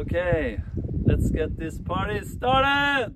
Okay, let's get this party started!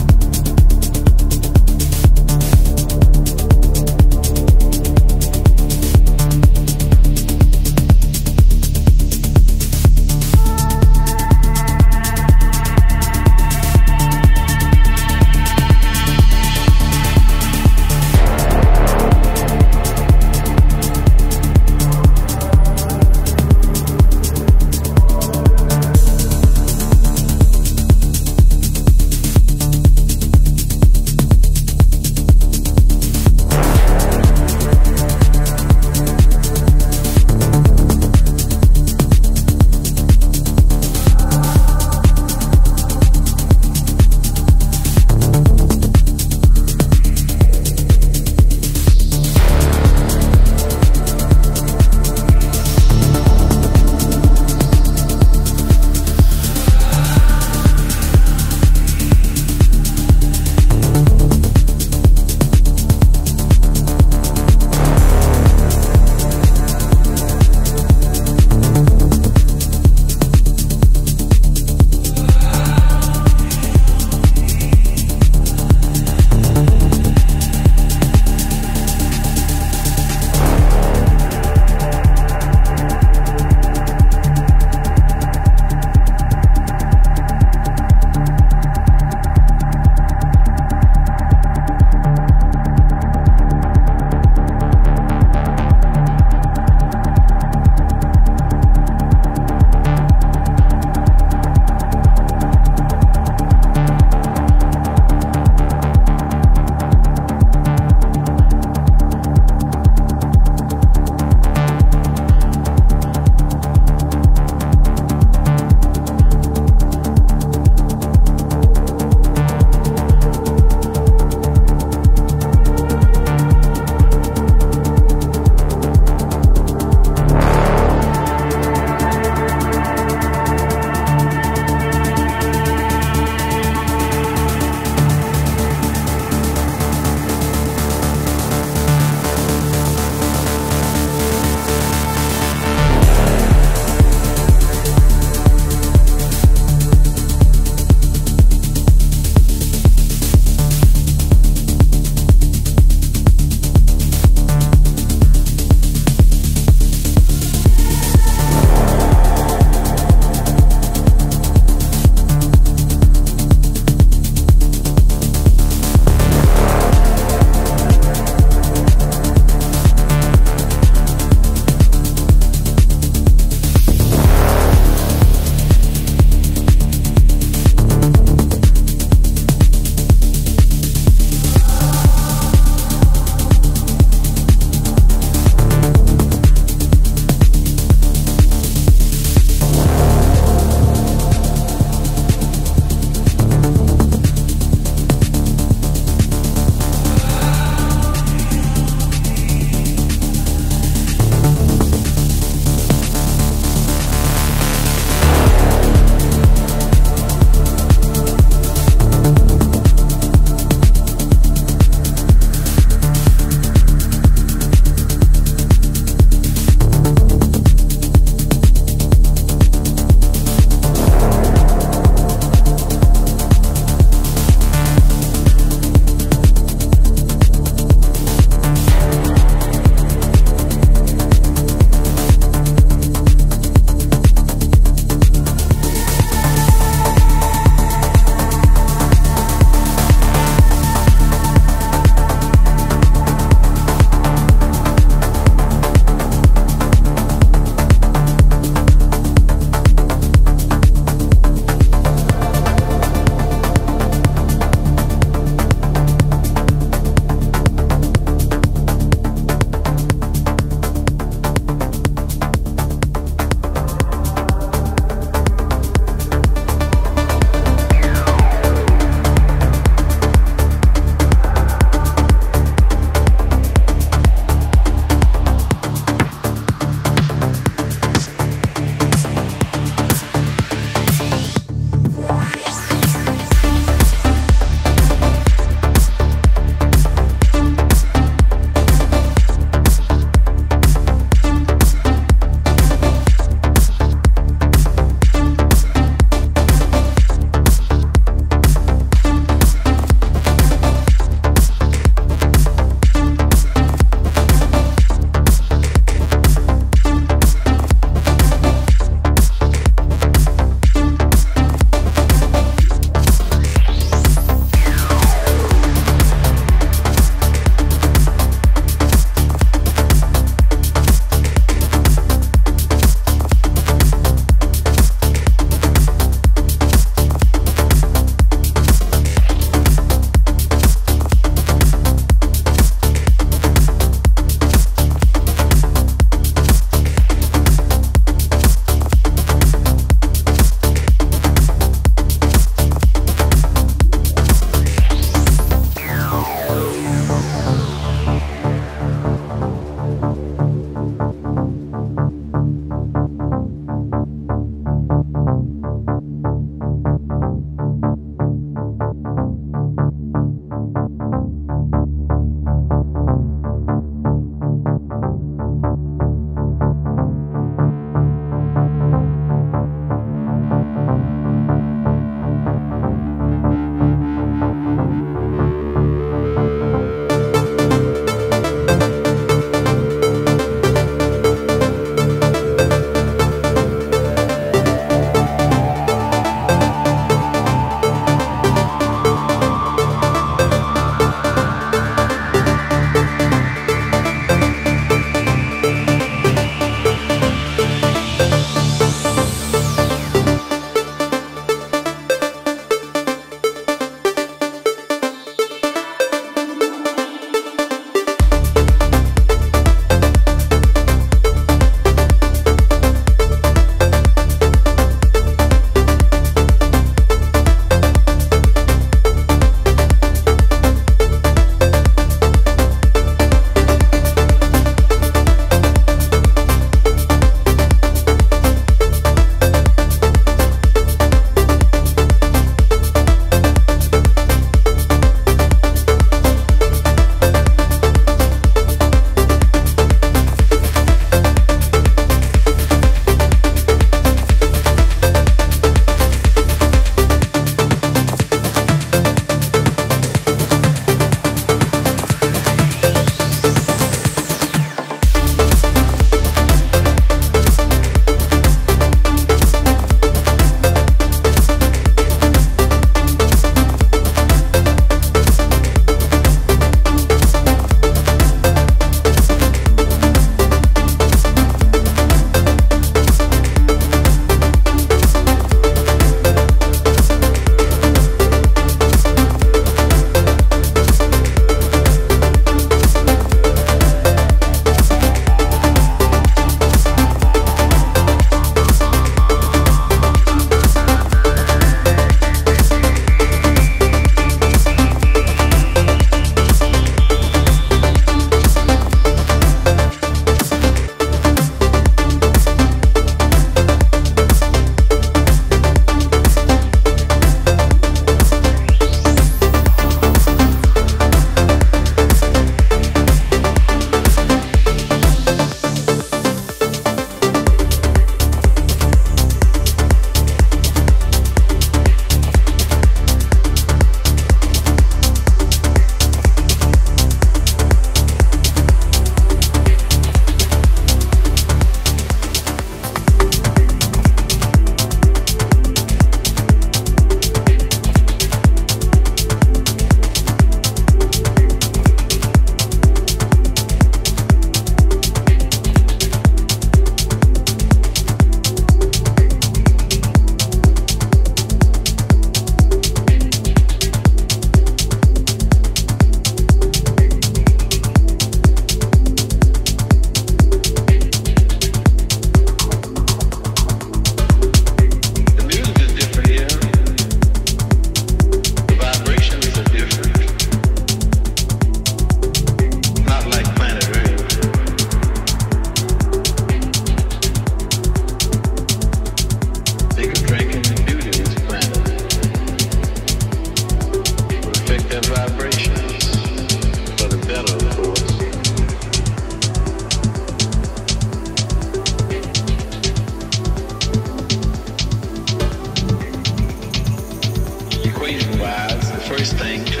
equation-wise, the first thing to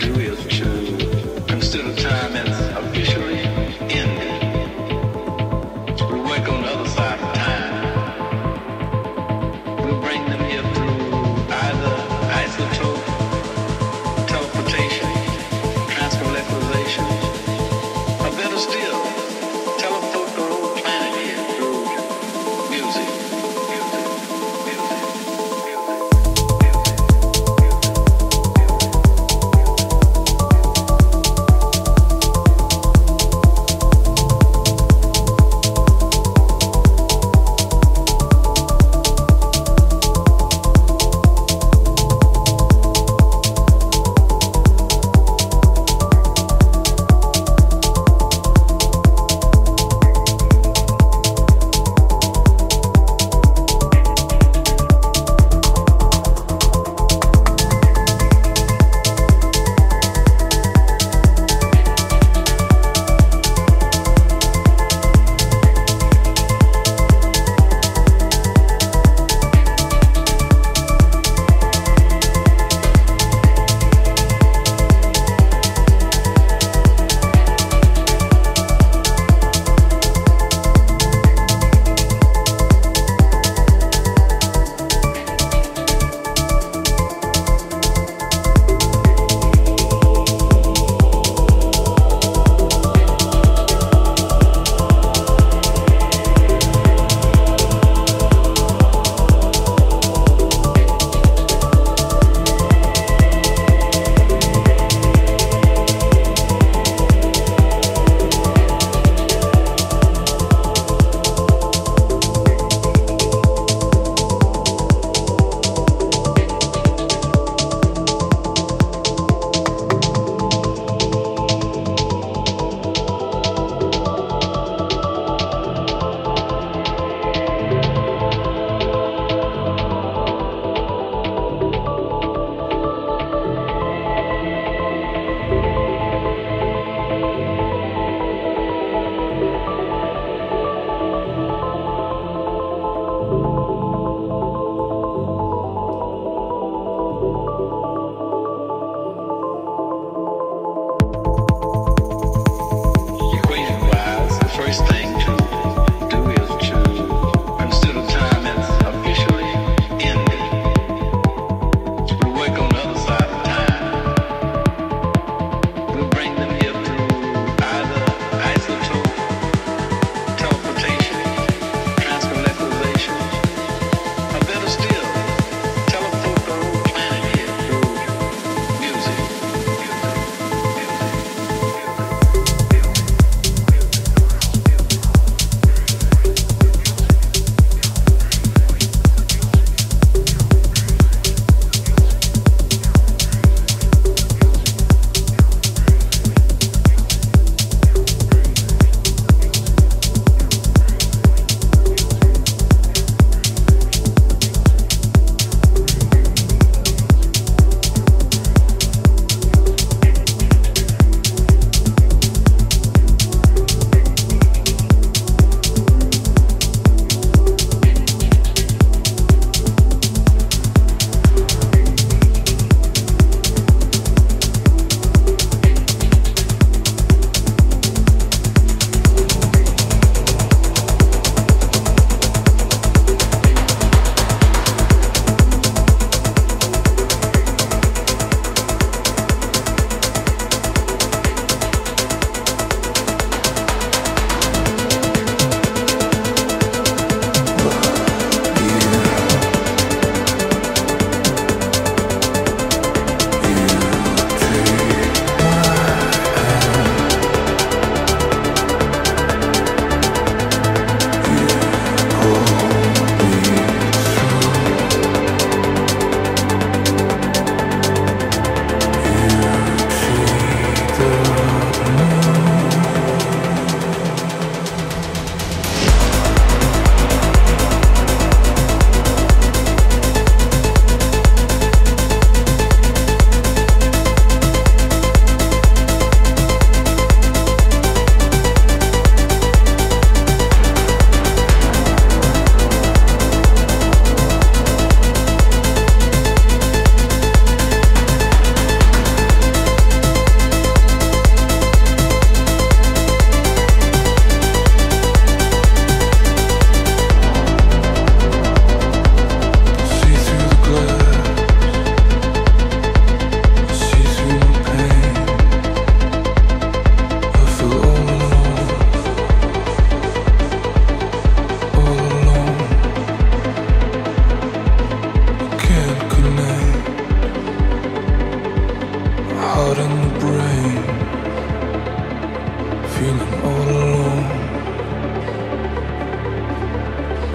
do is to consider time as officially ended. We work on the other side of time. We bring them here through either isotope, teleportation, transmolecularization, or better still, teleport the whole planet here through music.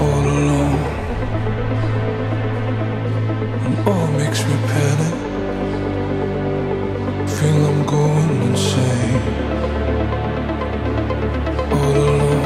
all alone, and all makes me panic. Feel I'm going insane. All alone.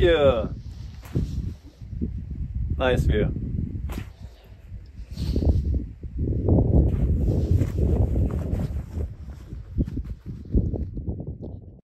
Thank you. Nice view.